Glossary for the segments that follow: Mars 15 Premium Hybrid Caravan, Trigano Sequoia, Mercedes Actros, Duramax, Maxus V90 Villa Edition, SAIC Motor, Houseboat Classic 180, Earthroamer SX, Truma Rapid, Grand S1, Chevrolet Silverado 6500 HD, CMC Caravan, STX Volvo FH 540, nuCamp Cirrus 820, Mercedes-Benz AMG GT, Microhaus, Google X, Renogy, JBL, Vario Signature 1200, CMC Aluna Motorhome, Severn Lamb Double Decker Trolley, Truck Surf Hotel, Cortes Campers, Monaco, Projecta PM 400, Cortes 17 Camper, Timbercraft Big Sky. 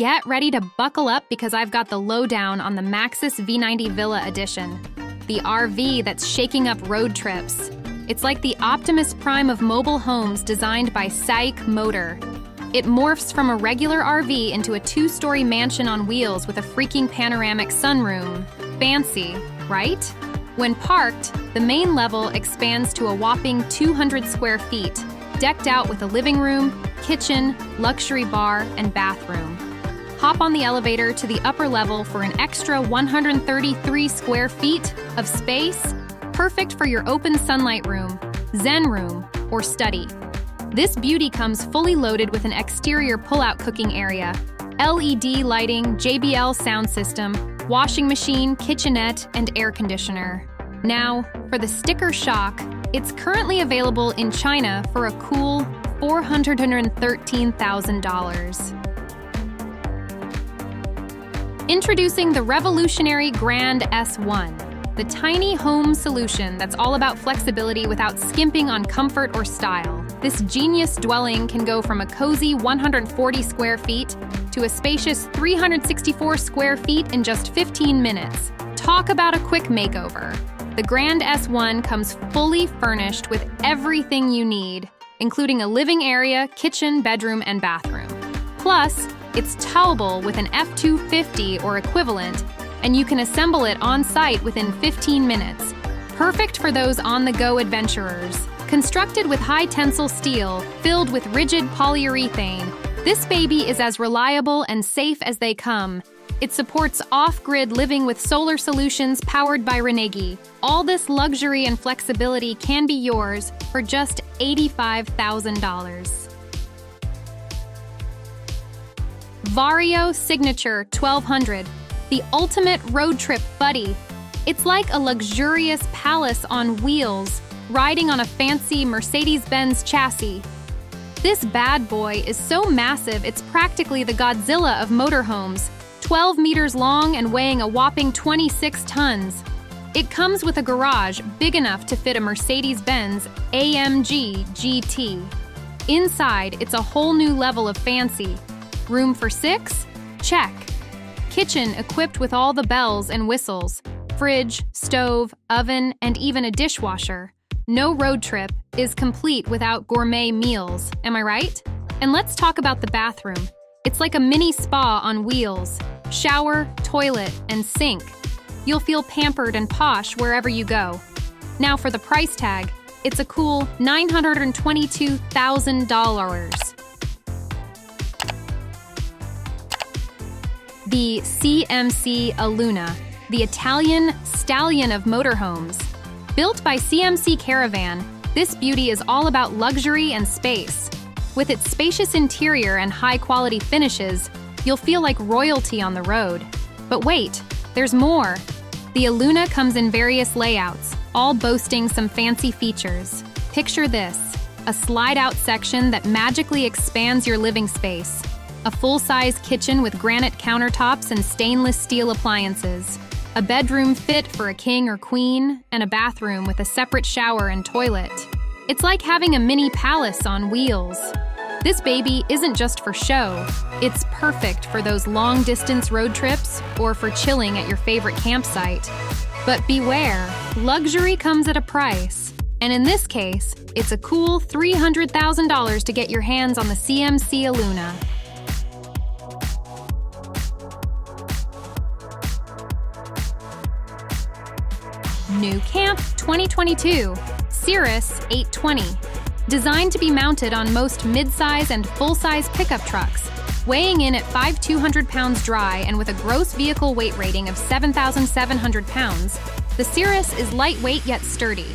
Get ready to buckle up because I've got the lowdown on the Maxus V90 Villa Edition, the RV that's shaking up road trips. It's like the Optimus Prime of mobile homes designed by SAIC Motor. It morphs from a regular RV into a two-story mansion on wheels with a freaking panoramic sunroom. Fancy, right? When parked, the main level expands to a whopping 200 square feet, decked out with a living room, kitchen, luxury bar, and bathroom. Hop on the elevator to the upper level for an extra 133 square feet of space, perfect for your open sunlight room, zen room, or study. This beauty comes fully loaded with an exterior pull-out cooking area, LED lighting, JBL sound system, washing machine, kitchenette, and air conditioner. Now, for the sticker shock, it's currently available in China for a cool $413,000. Introducing the revolutionary Grand S1, the tiny home solution that's all about flexibility without skimping on comfort or style. This genius dwelling can go from a cozy 140 square feet to a spacious 364 square feet in just 15 minutes. Talk about a quick makeover. The Grand S1 comes fully furnished with everything you need, including a living area, kitchen, bedroom, and bathroom. Plus, it's towable with an F250 or equivalent, and you can assemble it on-site within 15 minutes. Perfect for those on-the-go adventurers. Constructed with high-tensile steel, filled with rigid polyurethane, this baby is as reliable and safe as they come. It supports off-grid living with solar solutions powered by Renogy. All this luxury and flexibility can be yours for just $85,000. Vario Signature 1200, the ultimate road trip buddy. It's like a luxurious palace on wheels, riding on a fancy Mercedes-Benz chassis. This bad boy is so massive it's practically the Godzilla of motorhomes, 12 meters long and weighing a whopping 26 tons. It comes with a garage big enough to fit a Mercedes-Benz AMG GT. Inside, it's a whole new level of fancy. Room for six? Check. Kitchen equipped with all the bells and whistles. Fridge, stove, oven, and even a dishwasher. No road trip is complete without gourmet meals, am I right? And let's talk about the bathroom. It's like a mini spa on wheels. Shower, toilet, and sink. You'll feel pampered and posh wherever you go. Now for the price tag, it's a cool $922,000. The CMC Aluna, the Italian stallion of motorhomes. Built by CMC Caravan, this beauty is all about luxury and space. With its spacious interior and high-quality finishes, you'll feel like royalty on the road. But wait, there's more! The Aluna comes in various layouts, all boasting some fancy features. Picture this, a slide-out section that magically expands your living space, a full-size kitchen with granite countertops and stainless steel appliances, a bedroom fit for a king or queen, and a bathroom with a separate shower and toilet. It's like having a mini palace on wheels. This baby isn't just for show. It's perfect for those long-distance road trips or for chilling at your favorite campsite. But beware, luxury comes at a price. And in this case, it's a cool $300,000 to get your hands on the CMC Aluna. nuCamp 2022. Cirrus 820, designed to be mounted on most mid-size and full-size pickup trucks, weighing in at 5,200 pounds dry and with a gross vehicle weight rating of 7,700 pounds, the Cirrus is lightweight yet sturdy.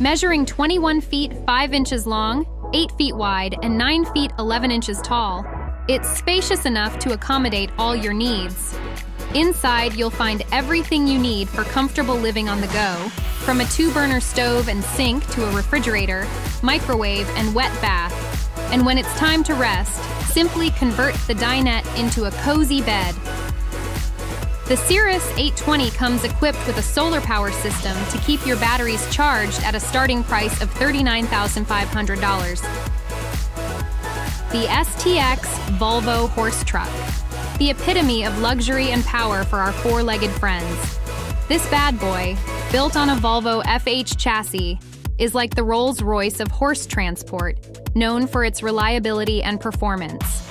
Measuring 21 feet 5 inches long, 8 feet wide, and 9 feet 11 inches tall, it's spacious enough to accommodate all your needs. Inside, you'll find everything you need for comfortable living on the go, from a 2-burner stove and sink to a refrigerator, microwave, and wet bath. And when it's time to rest, simply convert the dinette into a cozy bed. The Cirrus 820 comes equipped with a solar power system to keep your batteries charged at a starting price of $39,500. The STX Volvo Horse Truck. the epitome of luxury and power for our four-legged friends. This bad boy, built on a Volvo FH chassis, is like the Rolls-Royce of horse transport, known for its reliability and performance.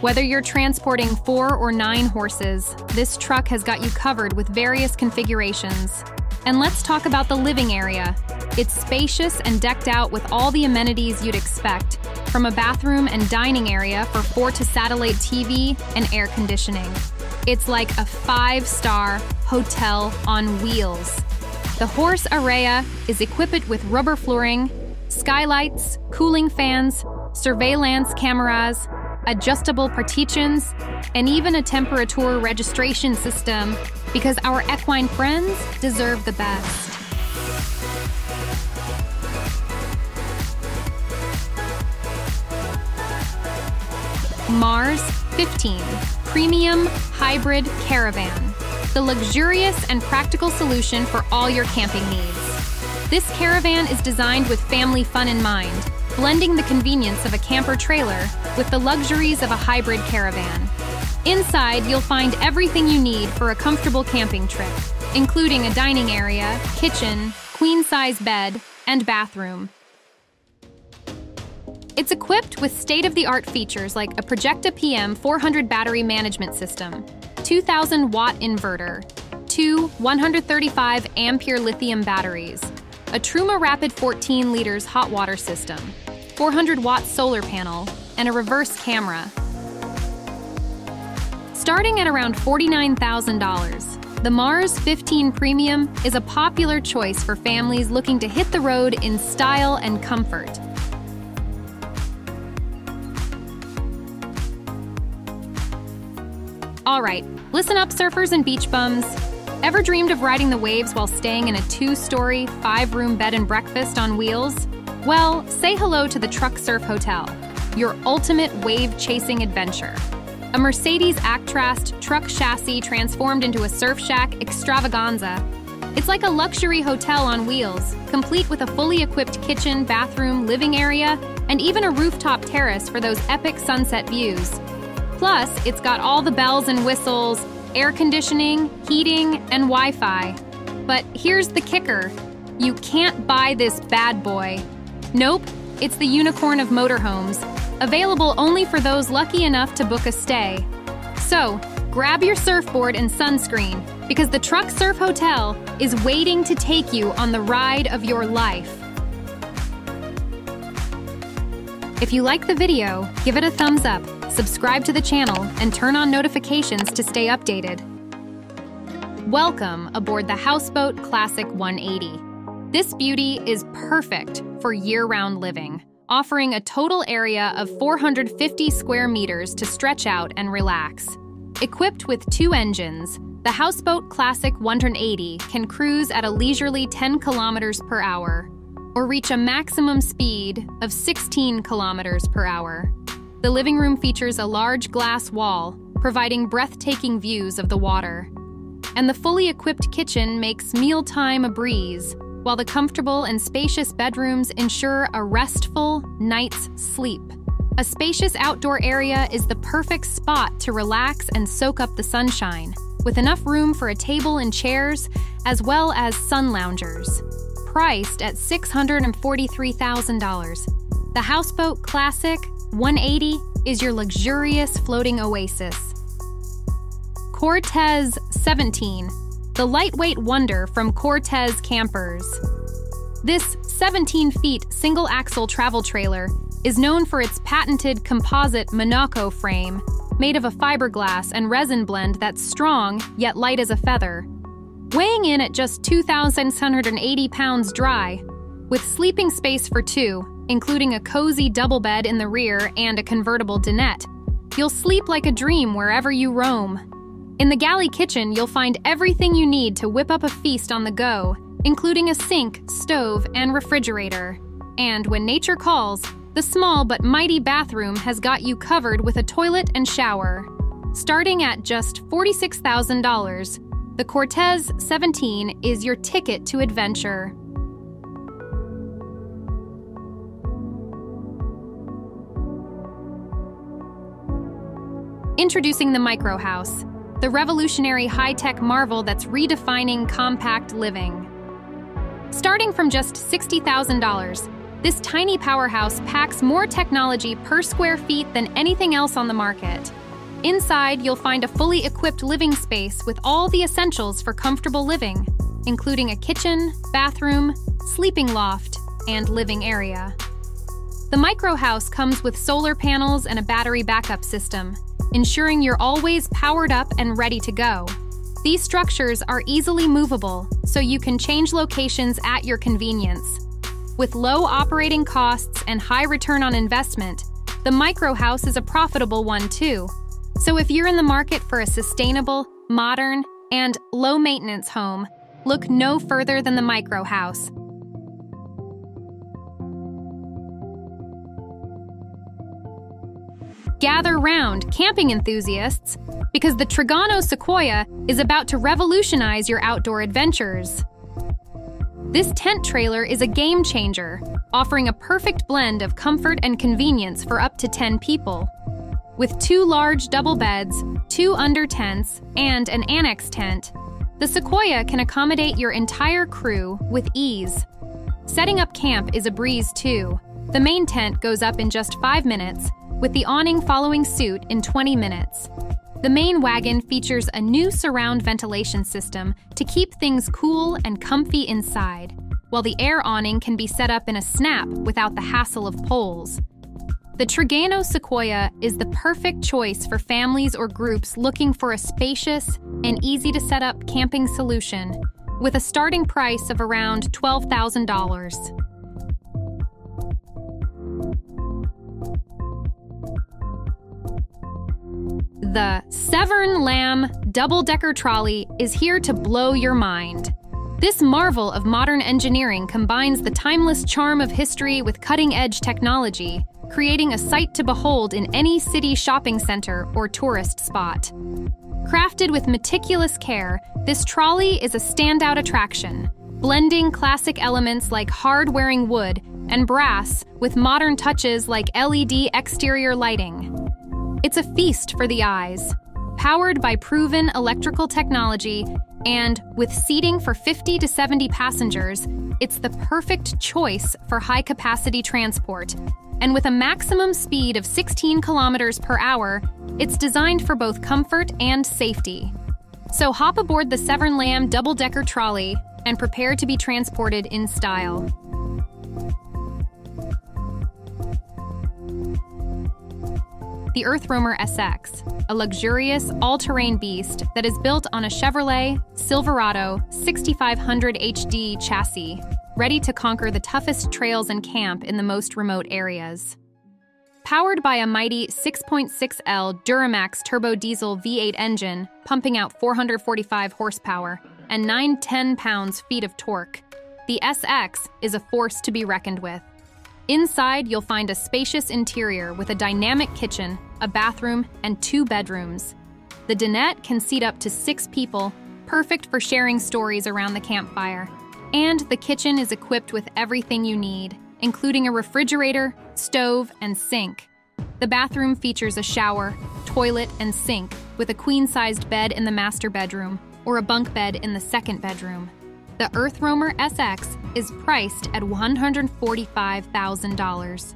Whether you're transporting 4 or 9 horses, this truck has got you covered with various configurations. And let's talk about the living area. It's spacious and decked out with all the amenities you'd expect, from a bathroom and dining area for 4-to-satellite TV and air conditioning. It's like a 5-star hotel on wheels. The horse area is equipped with rubber flooring, skylights, cooling fans, surveillance cameras, adjustable partitions, and even a temperature registration system, because our equine friends deserve the best. Mars 15 Premium Hybrid Caravan, the luxurious and practical solution for all your camping needs. This caravan is designed with family fun in mind, blending the convenience of a camper trailer with the luxuries of a hybrid caravan. Inside, you'll find everything you need for a comfortable camping trip, including a dining area, kitchen, queen-size bed, and bathroom. It's equipped with state-of-the-art features like a Projecta PM 400 battery management system, 2,000-watt inverter, 2 135-ampere lithium batteries, a Truma Rapid 14 liters hot water system, 400-watt solar panel, and a reverse camera. Starting at around $49,000, the Mars 15 Premium is a popular choice for families looking to hit the road in style and comfort. All right, listen up, surfers and beach bums. Ever dreamed of riding the waves while staying in a 2-story, 5-room bed and breakfast on wheels? Well, say hello to the Truck Surf Hotel, your ultimate wave-chasing adventure. A Mercedes Actros truck chassis transformed into a surf shack extravaganza. It's like a luxury hotel on wheels, complete with a fully equipped kitchen, bathroom, living area, and even a rooftop terrace for those epic sunset views. Plus, it's got all the bells and whistles, air conditioning, heating, and Wi-Fi. But here's the kicker. You can't buy this bad boy. Nope, it's the unicorn of motorhomes, available only for those lucky enough to book a stay. So, grab your surfboard and sunscreen, because the Truck Surf Hotel is waiting to take you on the ride of your life. If you like the video, give it a thumbs up, subscribe to the channel, and turn on notifications to stay updated. Welcome aboard the Houseboat Classic 180. This beauty is perfect for year-round living, offering a total area of 450 square meters to stretch out and relax. Equipped with 2 engines, the Houseboat Classic 180 can cruise at a leisurely 10 km/h, or reach a maximum speed of 16 km/h. The living room features a large glass wall, providing breathtaking views of the water. And the fully equipped kitchen makes mealtime a breeze, while the comfortable and spacious bedrooms ensure a restful night's sleep. A spacious outdoor area is the perfect spot to relax and soak up the sunshine, with enough room for a table and chairs, as well as sun loungers. Priced at $643,000, the Houseboat Classic 180 is your luxurious floating oasis. Cortes 17, the lightweight wonder from Cortes Campers. This 17-feet single-axle travel trailer is known for its patented composite Monaco frame, made of a fiberglass and resin blend that's strong yet light as a feather. Weighing in at just 2,680 pounds dry, with sleeping space for 2, including a cozy double bed in the rear and a convertible dinette, you'll sleep like a dream wherever you roam. In the galley kitchen, you'll find everything you need to whip up a feast on the go, including a sink, stove, and refrigerator. And when nature calls, the small but mighty bathroom has got you covered with a toilet and shower. Starting at just $46,000, the Cortes 17 is your ticket to adventure. Introducing the Microhaus, the revolutionary high-tech marvel that's redefining compact living. Starting from just $60,000, this tiny powerhouse packs more technology per square feet than anything else on the market. Inside, you'll find a fully equipped living space with all the essentials for comfortable living, including a kitchen, bathroom, sleeping loft, and living area. The Microhaus comes with solar panels and a battery backup system, ensuring you're always powered up and ready to go. These structures are easily movable, so you can change locations at your convenience. With low operating costs and high return on investment, the Microhaus is a profitable one too. So if you're in the market for a sustainable, modern, and low-maintenance home, look no further than the Microhaus. Gather round, camping enthusiasts, because the Trigano Sequoia is about to revolutionize your outdoor adventures. This tent trailer is a game changer, offering a perfect blend of comfort and convenience for up to 10 people. With two large double beds, two under tents, and an annex tent, the Sequoia can accommodate your entire crew with ease. Setting up camp is a breeze too. The main tent goes up in just 5 minutes, with the awning following suit in 20 minutes. The main wagon features a new surround ventilation system to keep things cool and comfy inside, while the air awning can be set up in a snap without the hassle of poles. The Trigano Sequoia is the perfect choice for families or groups looking for a spacious and easy-to-set-up camping solution, with a starting price of around $12,000. The Severn Lamb Double Decker Trolley is here to blow your mind. This marvel of modern engineering combines the timeless charm of history with cutting-edge technology, creating a sight to behold in any city shopping center or tourist spot. Crafted with meticulous care, this trolley is a standout attraction, blending classic elements like hard-wearing wood and brass with modern touches like LED exterior lighting. It's a feast for the eyes, powered by proven electrical technology, and with seating for 50 to 70 passengers, it's the perfect choice for high-capacity transport. And with a maximum speed of 16 kilometers per hour, it's designed for both comfort and safety. So hop aboard the Severn Lamb double-decker trolley and prepare to be transported in style. The Earthroamer SX, a luxurious all-terrain beast that is built on a Chevrolet Silverado 6500 HD chassis, ready to conquer the toughest trails and camp in the most remote areas. Powered by a mighty 6.6L Duramax turbo diesel V8 engine, pumping out 445 horsepower and 910 pounds-feet of torque, the SX is a force to be reckoned with. Inside, you'll find a spacious interior with a dynamic kitchen, a bathroom, and 2 bedrooms. The dinette can seat up to 6 people, perfect for sharing stories around the campfire. And the kitchen is equipped with everything you need, including a refrigerator, stove, and sink. The bathroom features a shower, toilet, and sink, with a queen-sized bed in the master bedroom or a bunk bed in the second bedroom. The Earthroamer SX is priced at $145,000.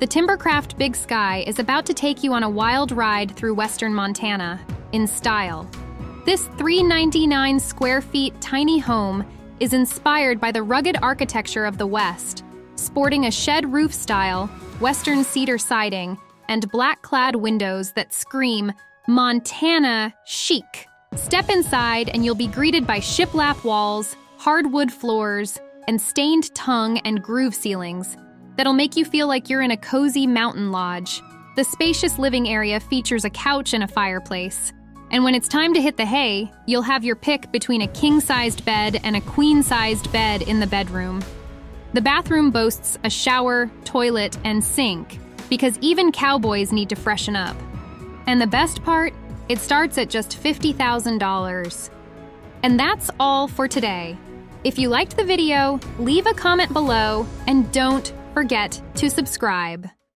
The Timbercraft Big Sky is about to take you on a wild ride through western Montana, in style. This 399 square feet tiny home is inspired by the rugged architecture of the West, sporting a shed roof style, western cedar siding, and black-clad windows that scream, Montana chic. Step inside and you'll be greeted by shiplap walls, hardwood floors, and stained tongue and groove ceilings that'll make you feel like you're in a cozy mountain lodge. The spacious living area features a couch and a fireplace. And when it's time to hit the hay, you'll have your pick between a king-sized bed and a queen-sized bed in the bedroom. The bathroom boasts a shower, toilet, and sink, because even cowboys need to freshen up. And the best part? It starts at just $50,000. And that's all for today. If you liked the video, leave a comment below and don't forget to subscribe.